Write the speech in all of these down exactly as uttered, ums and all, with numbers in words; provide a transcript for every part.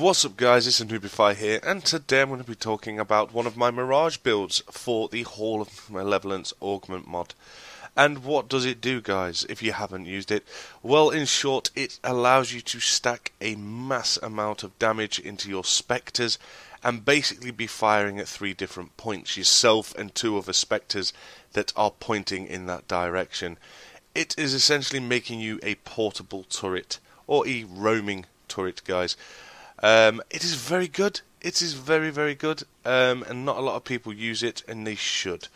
What's up guys, it's Anubify here, and today I'm going to be talking about one of my Mirage builds for the Hall of Malevolence Augment mod. And what does it do guys, if you haven't used it? Well, in short, it allows you to stack a mass amount of damage into your spectres and basically be firing at three different points, yourself and two other spectres that are pointing in that direction. It is essentially making you a portable turret, or a roaming turret guys. Um, it is very good, it is very very good, um, and not a lot of people use it, and they should.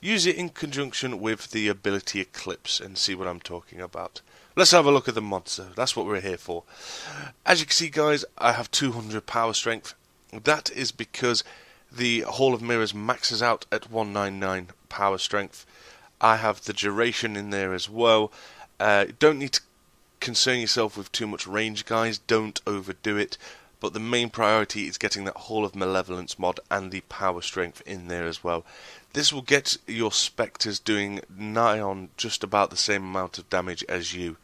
Use it in conjunction with the Ability Eclipse and see what I'm talking about. Let's have a look at the mods though, that's what we're here for. As you can see guys, I have two hundred power strength. That is because the Hall of Mirrors maxes out at one ninety-nine power strength. I have the duration in there as well. Uh, don't need to concern yourself with too much range guys, don't overdo it. But the main priority is getting that Hall of Malevolence mod and the power strength in there as well. This will get your spectres doing nigh on just about the same amount of damage as you.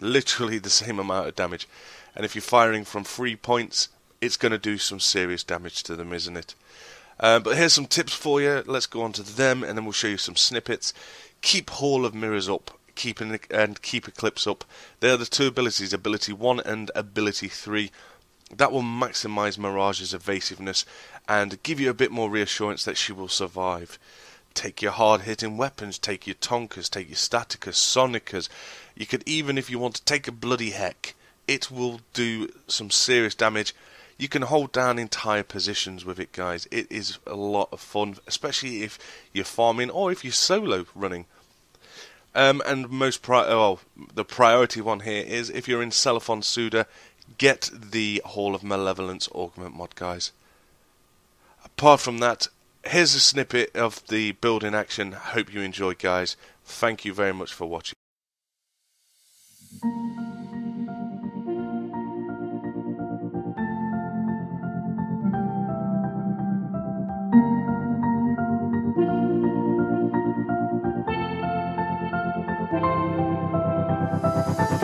Literally the same amount of damage. And if you're firing from three points, it's going to do some serious damage to them, isn't it? Uh, but here's some tips for you. Let's go on to them and then we'll show you some snippets. Keep Hall of Mirrors up. Keep an, and keep Eclipse up. They're the two abilities, Ability one and Ability three. That will maximise Mirage's evasiveness and give you a bit more reassurance that she will survive. Take your hard-hitting weapons, take your Tonkers, take your Staticas, Sonicas. You could even, if you want to, take a bloody heck. It will do some serious damage. You can hold down entire positions with it, guys. It is a lot of fun, especially if you're farming or if you're solo running. Um, and most pri oh, the priority one here is if you're in Celephon Suda, get the Hall of Malevolence Augment mod, guys. Apart from that, here's a snippet of the build in action. Hope you enjoyed, guys. Thank you very much for watching.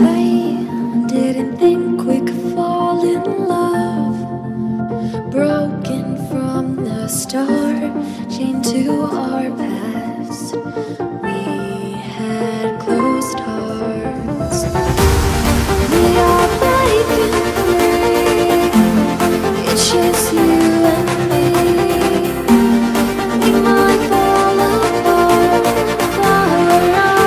I didn't think we could fall in love, broken from the start, chained to our past. We had closed hearts. We are breaking free. It's just you and me. We might fall apart, fly around.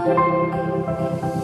Thank you.